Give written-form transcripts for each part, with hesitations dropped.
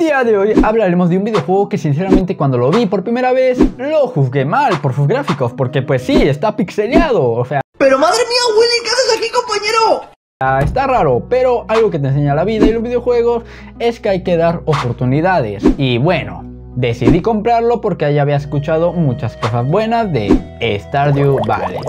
día de hoy hablaremos de un videojuego que sinceramente cuando lo vi por primera vez lo juzgué mal por sus gráficos, porque pues sí, está pixeleado, o sea... ¡Pero madre mía, Willy, ¿qué haces aquí, compañero? Está raro, pero algo que te enseña la vida y los videojuegos es que hay que dar oportunidades. Y bueno, decidí comprarlo porque ya había escuchado muchas cosas buenas de Stardew Valley.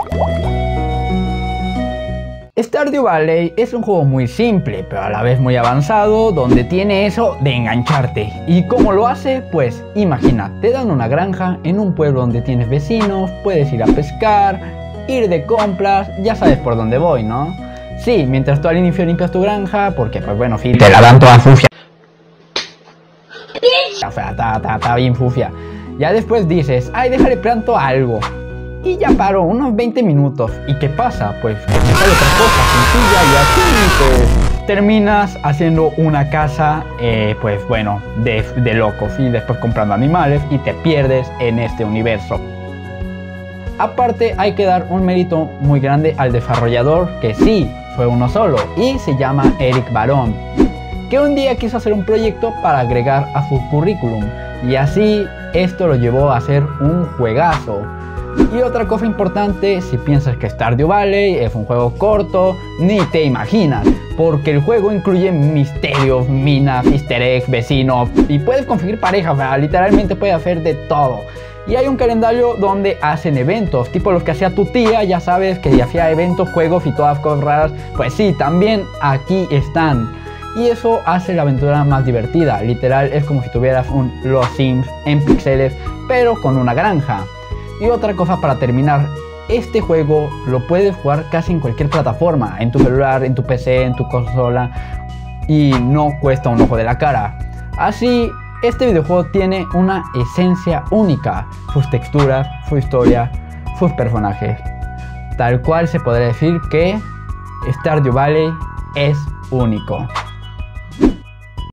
Stardew Valley es un juego muy simple, pero a la vez muy avanzado, donde tiene eso de engancharte. ¿Y cómo lo hace? Pues imagina, te dan una granja en un pueblo donde tienes vecinos, puedes ir a pescar, ir de compras, ya sabes por dónde voy, ¿no? Sí, mientras tú al inicio limpias tu granja, porque pues bueno, sí, te la dan toda sucia. O sea, está bien sucia. Ya después dices, ay, déjale planto algo. Y ya paró unos 20 minutos. ¿Y qué pasa? Pues que te sale otra cosa sencilla y así pues terminas haciendo una casa, pues bueno, de locos. Y después comprando animales y te pierdes en este universo. Aparte hay que dar un mérito muy grande al desarrollador, que sí, fue uno solo, y se llama Eric Barone, que un día quiso hacer un proyecto para agregar a su currículum, y así esto lo llevó a hacer un juegazo. Y otra cosa importante, si piensas que Stardew Valley es un juego corto, ni te imaginas, porque el juego incluye misterios, minas, easter eggs, vecinos, y puedes conseguir parejas, o sea, literalmente puedes hacer de todo. Y hay un calendario donde hacen eventos, tipo los que hacía tu tía, ya sabes que hacía eventos, juegos y todas cosas raras, pues sí, también aquí están. Y eso hace la aventura más divertida, literal es como si tuvieras un Los Sims en píxeles, pero con una granja. Y otra cosa para terminar, este juego lo puedes jugar casi en cualquier plataforma, en tu celular, en tu PC, en tu consola, y no cuesta un ojo de la cara. Así, este videojuego tiene una esencia única, sus texturas, su historia, sus personajes. Tal cual se podría decir que Stardew Valley es único.